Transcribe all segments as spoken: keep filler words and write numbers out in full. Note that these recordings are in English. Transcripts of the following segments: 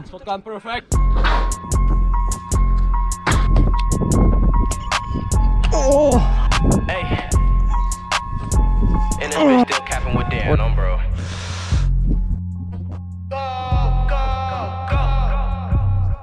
Spotkan perfect. Oh. Hey. And this bitch still capping with Dan on, bro.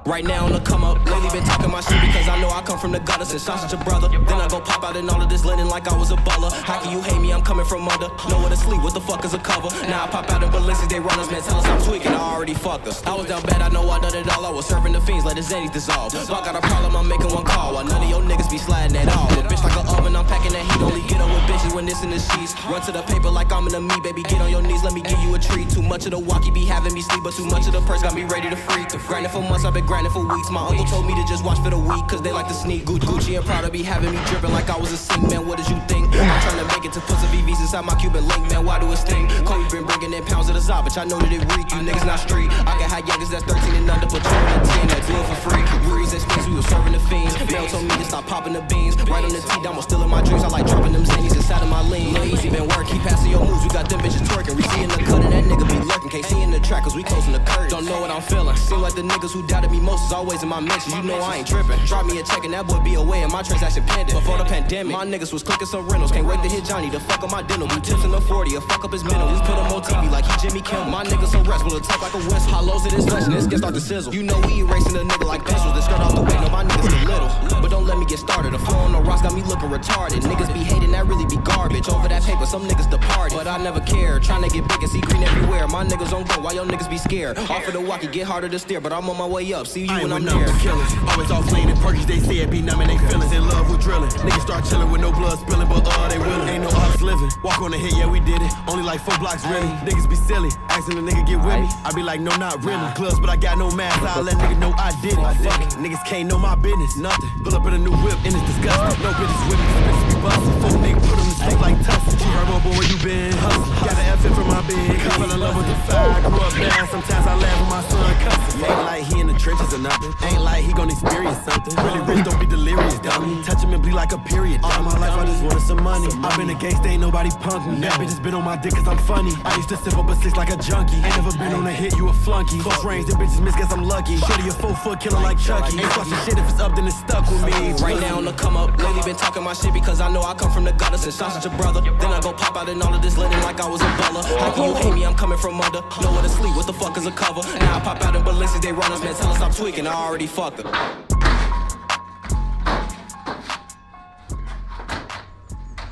Right now on the come up, lately been talking my shit because I know I come from the gutter. Since I was your brother, then I go pop out in all of this linen like I was a baller. How can you hate me? I'm coming from under. Nowhere to sleep, what the fuck is a cover? Now I pop out in Balenciaga, they run us, man, tell us I'm tweaking, I already fucked us. I was down bad, I know I done it all. I was serving the fiends, let the zannies dissolve. If I got a problem, I'm making one call. While none of your niggas be sliding at all. A bitch like an oven, I'm packing that heat. Only get on with bitches when this in the sheets. Run to the paper like I'm in the meat, baby, get on your knees, let me give you a treat. Too much of the walkie be having me sleep, but too much of the purse got me ready to freak. Grinding for months, I've been grinding for weeks. My uncle told me to just watch for the week, cause they like to sneak. Gucci and Prada be having me dripping like I was a sink, man, what did you think? I'm trying to make it to put some V Vs inside my Cuban link, man, why do it sting? Chloe been bringing in pounds of the Zah, bitch, I know that it reek. You niggas not street, I can have youngers that's thirteen and under, but twenty and ten, that's deal for free. Worries and space, we were serving the fiends. Mel told me to stop popping the beans. Right on the tee, I'm still in my dreams, I like dropping them zannies inside of my lean. No easy, been work, keep passing your moves, we got them bitches twerking. We seeing the cut and that nigga be lurking, can't see in the track cause we closing the curtain. Don't know what I'm feeling, seem like the niggas who doubted me most is always in my mentions, you know I ain't tripping. Drop me a check and that boy be away and my transaction pending. Before the pandemic, my niggas was clicking some rentals. Can't wait to hit Johnny to fuck up my dental. We tips in the forty, a fuck up his mental. We put him on T V like he Jimmy Kimmel. My niggas so restful, it talk like a whistle. Hollows in his flesh and this gets start to sizzle. You know we erasing a nigga like pencils. This skirt off the way, no my niggas too little. But don't let me get started. The flow on the rocks got me looking retarded. Niggas be hating, that really be garbage. Over that paper, some niggas departed. But I never care, trying to get big and see green everywhere. My niggas on go, why your niggas be scared? Off of the walkie, get harder to steer, but I'm on my way up. See you I ain't when I'm numb to killers. Always off lean and perkies, they say it be numbing they feelings. In love with drilling, niggas start chilling with no blood spilling, but uh they willing. Ain't no ups living. Walk on the hit, yeah we did it. Only like four blocks really. Niggas be silly, asking a nigga get with me. I be like no not really. Clubs, but I got no mask. I'll let nigga know I did it. Fuck it, niggas can't know my business. Nothing. Pull up in a new whip and it's disgusting. No bitches with me, bitches be bustin'. Four niggas put them to sleep like Tussin. Herbo boy, you been hustling. Got an F in from my bed. I fell in love with the fire. Grew up now. Sometimes I laugh with my son cussing. Ain't like he in the trenches. Nothing. Ain't like he gon' experience something. Really rich, don't be delirious, dummy. Touch him and bleed like a period. All my life I just wanted some money. I've been a gangsta, ain't nobody punk me. That bitch has been on my dick cause I'm funny. I used to sip up a six like a junkie. Ain't never been on a hit, you a flunky. Close range, them bitches miss cause I'm lucky. Shorty a four foot killer like Chucky. Ain't fucking shit if it's up then it's stuck with me. Right now on the come up, lately been talking my shit because I know I come from the gutter. Since I was your brother, then I go pop out in all of this linen like I was a baller. How can you hate me? I'm coming from under. Nowhere to sleep, what the fuck is a cover? Now I pop out in Balenciaga, they run us, man, tell us I'm tweaking, I already fucked up.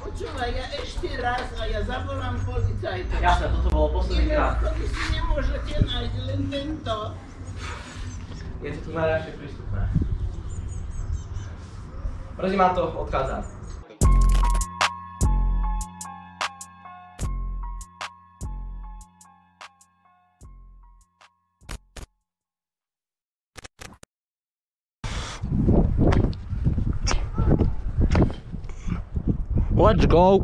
Počúvaj, ja ešte raz a ja zavolám policajtov. Jasne, toto bolo posledný krát. Iného, ktorý si nemôžete nájsť, len tento. Je to tu najľahšie prístupné. Mrzí ma to, odchádzam. Let's go.